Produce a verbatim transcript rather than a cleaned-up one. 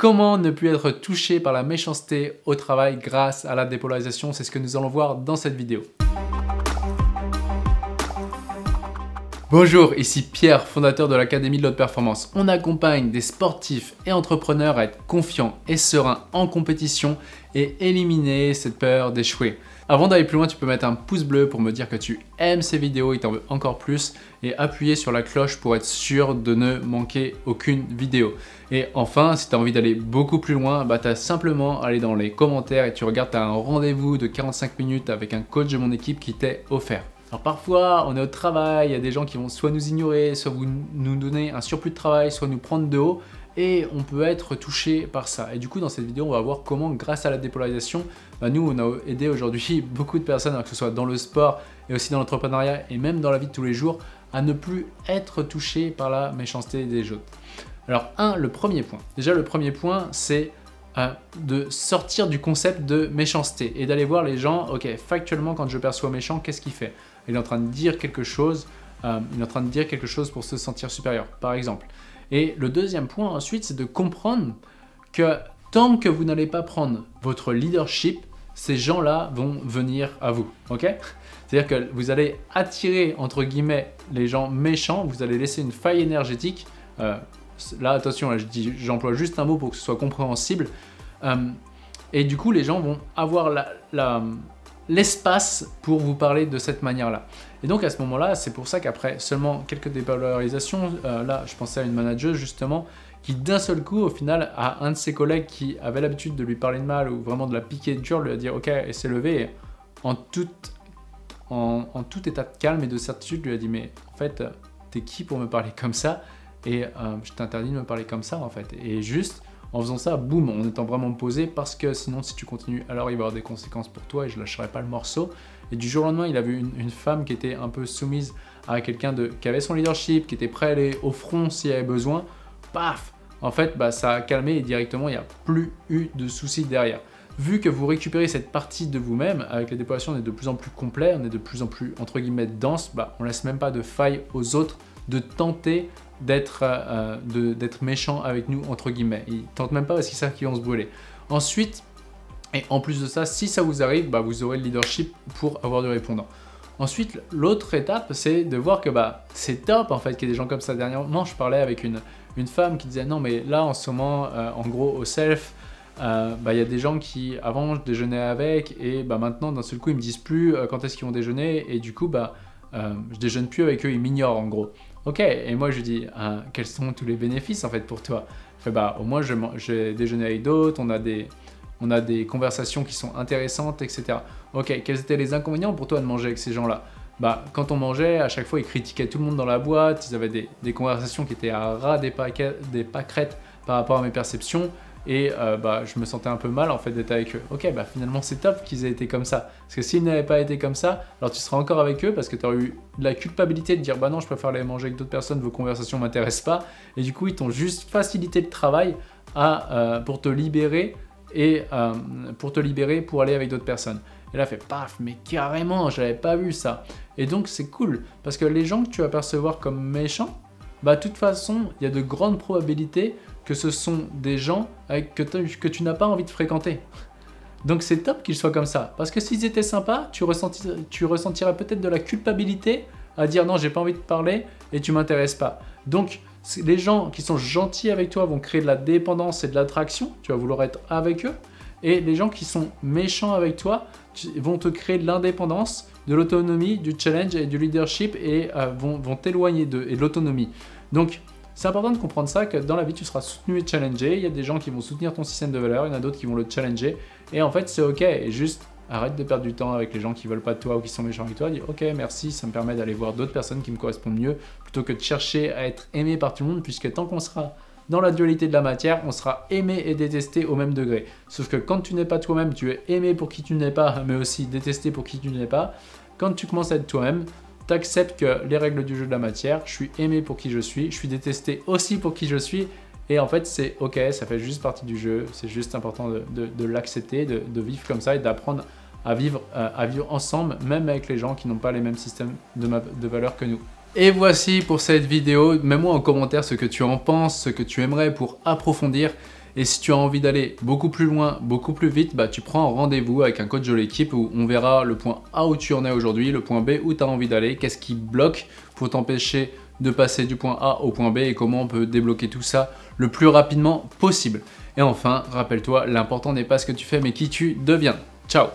Comment ne plus être touché par la méchanceté au travail grâce à la dépolarisation? C'est ce que nous allons voir dans cette vidéo. Bonjour, ici Pierre, fondateur de l'Académie de l'autre performance. On accompagne des sportifs et entrepreneurs à être confiants et sereins en compétition et éliminer cette peur d'échouer. Avant d'aller plus loin, tu peux mettre un pouce bleu pour me dire que tu aimes ces vidéos et t'en veux encore plus et appuyer sur la cloche pour être sûr de ne manquer aucune vidéo. Et enfin, si tu as envie d'aller beaucoup plus loin, bah tu as simplement à aller dans les commentaires et tu regardes, tu as un rendez-vous de quarante-cinq minutes avec un coach de mon équipe qui t'est offert. Alors parfois, on est au travail, il y a des gens qui vont soit nous ignorer, soit vous, nous donner un surplus de travail, soit nous prendre de haut et on peut être touché par ça. Et du coup, dans cette vidéo, on va voir comment, grâce à la dépolarisation, bah nous, on a aidé aujourd'hui beaucoup de personnes, que ce soit dans le sport et aussi dans l'entrepreneuriat et même dans la vie de tous les jours, à ne plus être touché par la méchanceté des autres. Alors un, le premier point. Déjà, le premier point, c'est de sortir du concept de méchanceté et d'aller voir les gens, ok, factuellement, quand je perçois méchant, qu'est-ce qu'il fait? Il est en train de dire quelque chose, euh, il est en train de dire quelque chose pour se sentir supérieur, par exemple. Et le deuxième point ensuite, c'est de comprendre que tant que vous n'allez pas prendre votre leadership, ces gens-là vont venir à vous, ok? C'est-à-dire que vous allez attirer, entre guillemets, les gens méchants, vous allez laisser une faille énergétique. Euh, là, attention, là, je dis, j'emploie juste un mot pour que ce soit compréhensible. Euh, et du coup, les gens vont avoir la... la l'espace pour vous parler de cette manière-là. Et donc à ce moment-là, c'est pour ça qu'après seulement quelques dépolarisations, euh, là je pensais à une manageuse justement, qui d'un seul coup au final à un de ses collègues qui avait l'habitude de lui parler de mal ou vraiment de la piquer dure, lui a dit ok, et s'est levé et en tout, en, en tout état de calme et de certitude lui a dit mais en fait t'es qui pour me parler comme ça et euh, je t'interdis de me parler comme ça en fait. Et juste en faisant ça, boum, en étant vraiment posé parce que sinon, si tu continues, alors il va y avoir des conséquences pour toi et je lâcherai pas le morceau. Et du jour au lendemain, il a vu une, une femme qui était un peu soumise à quelqu'un de qui avait son leadership, qui était prêt à aller au front s'il y avait besoin. Paf! En fait, bah, ça a calmé et directement, il n'y a plus eu de soucis derrière. Vu que vous récupérez cette partie de vous-même, avec les dépolations, on est de plus en plus complet, on est de plus en plus, entre guillemets, dense, bah, on laisse même pas de faille aux autres de tenter d'être euh, d'être méchant avec nous, entre guillemets. Ils tentent même pas parce qu'ils savent qu'ils vont se brûler. Ensuite, et en plus de ça, si ça vous arrive, bah, vous aurez le leadership pour avoir du répondant. Ensuite, l'autre étape, c'est de voir que bah, c'est top en fait qu'il y ait des gens comme ça. Dernièrement, je parlais avec une, une femme qui disait non mais là en ce moment, euh, en gros au self, euh, bah, y a des gens qui avant je déjeunais avec et bah, maintenant d'un seul coup ils me disent plus euh, quand est-ce qu'ils vont déjeuner et du coup bah, euh, je déjeune plus avec eux, ils m'ignorent en gros. Ok, et moi je lui dis, hein, quels sont tous les bénéfices en fait pour toi? Je fais, bah, au moins j'ai déjeuné avec d'autres, on a des, on a des conversations qui sont intéressantes, et cetera. Ok, quels étaient les inconvénients pour toi de manger avec ces gens-là? Bah, quand on mangeait, à chaque fois ils critiquaient tout le monde dans la boîte, ils avaient des, des conversations qui étaient à ras des, paquets, des pâquerettes par rapport à mes perceptions. Et euh, bah, je me sentais un peu mal en fait d'être avec eux. Ok, bah finalement c'est top qu'ils aient été comme ça. Parce que s'ils n'avaient pas été comme ça, alors tu seras encore avec eux parce que tu aurais eu de la culpabilité de dire bah non, je préfère aller manger avec d'autres personnes, vos conversations ne m'intéressent pas. Et du coup, ils t'ont juste facilité le travail à, euh, pour te libérer et euh, pour te libérer pour aller avec d'autres personnes. Et là, fait paf, mais carrément, j'avais pas vu ça. Et donc, c'est cool parce que les gens que tu vas percevoir comme méchants, bah de toute façon, il y a de grandes probabilités que ce sont des gens avec que, que tu n'as pas envie de fréquenter. Donc c'est top qu'ils soient comme ça. Parce que s'ils étaient sympas, tu, ressentis, tu ressentirais peut-être de la culpabilité à dire non, j'ai pas envie de parler et tu m'intéresses pas. Donc les gens qui sont gentils avec toi vont créer de la dépendance et de l'attraction. Tu vas vouloir être avec eux. Et les gens qui sont méchants avec toi vont te créer de l'indépendance, de l'autonomie, du challenge et du leadership et euh, vont, vont t'éloigner d'eux et de l'autonomie. Donc c'est important de comprendre ça, que dans la vie, tu seras soutenu et challengé. Il y a des gens qui vont soutenir ton système de valeurs, il y en a d'autres qui vont le challenger. Et en fait, c'est ok. Et juste, arrête de perdre du temps avec les gens qui ne veulent pas de toi ou qui sont méchants avec toi. Dis ok, merci, ça me permet d'aller voir d'autres personnes qui me correspondent mieux plutôt que de chercher à être aimé par tout le monde, puisque tant qu'on sera dans la dualité de la matière, on sera aimé et détesté au même degré. Sauf que quand tu n'es pas toi-même, tu es aimé pour qui tu n'es pas, mais aussi détesté pour qui tu n'es pas. Quand tu commences à être toi-même, t'acceptes que les règles du jeu de la matière, je suis aimé pour qui je suis, je suis détesté aussi pour qui je suis, et en fait c'est ok, ça fait juste partie du jeu, c'est juste important de, de, de l'accepter, de, de vivre comme ça et d'apprendre à vivre, euh, à vivre ensemble, même avec les gens qui n'ont pas les mêmes systèmes de, de valeurs que nous. Et voici pour cette vidéo, mets-moi en commentaire ce que tu en penses, ce que tu aimerais pour approfondir, Et si tu as envie d'aller beaucoup plus loin, beaucoup plus vite, bah, tu prends un rendez-vous avec un coach de l'équipe où on verra le point A où tu en es aujourd'hui, le point B où tu as envie d'aller, qu'est-ce qui bloque pour t'empêcher de passer du point A au point B et comment on peut débloquer tout ça le plus rapidement possible. Et enfin, rappelle-toi, l'important n'est pas ce que tu fais mais qui tu deviens. Ciao!